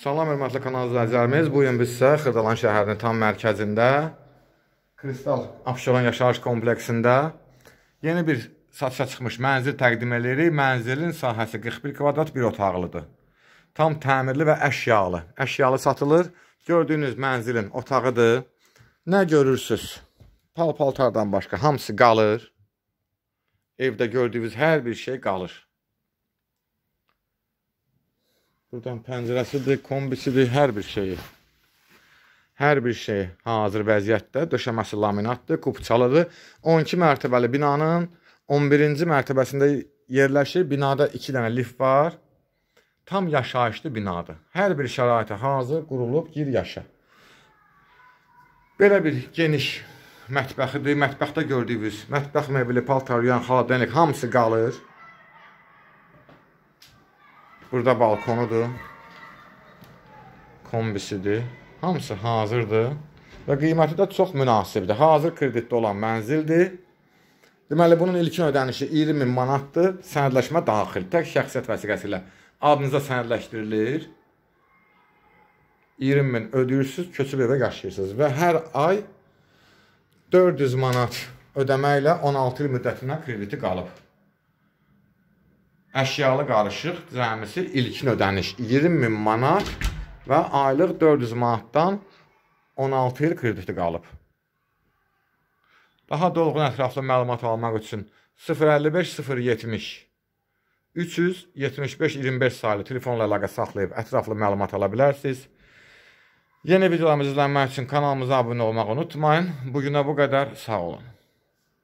Salam, hörmətli kanal izləyicilərimiz. Bugün biz sizə Xırdalan şəhərinin tam mərkəzində Kristal Apşolon yaşayış kompleksində yeni bir satışa çıxmış mənzil təqdim edirik. Mənzilin sahəsi 41 kvadrat bir otaqlıdır. Tam təmirli və əşyalı. Əşyalı satılır. Gördüyünüz mənzilin otağıdır. Nə görürsünüz? Pal-paltardan başqa hamısı qalır. Evdə gördüyünüz hər bir şey qalır. Buradan pəncərəsidir, kombisidir, hər bir şeyi hazır vəziyyətdə, döşəməsi laminatdır, kupçalıdır. 12 mərtəbəli binanın 11-ci mərtəbəsində yerləşir. Binada 2 dənə lift var. Tam yaşayışlı binadır. Hər bir şəraitə hazır, qurulub, gir yaşa. Belə bir geniş mətbəxidir. Mətbəxdə gördüyünüz mətbəx mebeli, paltaryan, xaladenik hamısı qalır. Burada balkonudur, kombisidir, hamısı hazırdır və qiyməti də çox münasibdir. Hazır kreditdə olan mənzildir. Deməli, bunun ilkin ödənişi 20.000 manatdır, sənədləşmə daxil. Tək şəxsiyyət vəsiqəsi ilə adınıza sənədləşdirilir. 20.000 ödəyirsiniz, köçüb evə yaşayırsınız və hər ay 400 manat ödəməklə 16 il müddətindən krediti qalıb. Əşyalı qarışıq cəmisi ilkin ödəniş 20.000 manat və aylıq 400 manatdan 16 il krediti qalıb. Daha dolğun ətraflı məlumat almaq üçün 055-070-375-25 saylı telefonla əlaqə saxlayıb ətraflı məlumat ala bilərsiniz. Yeni videolarımızı izlənmək üçün kanalımıza abunə olmağı unutmayın. Bugünə bu qədər, sağ olun.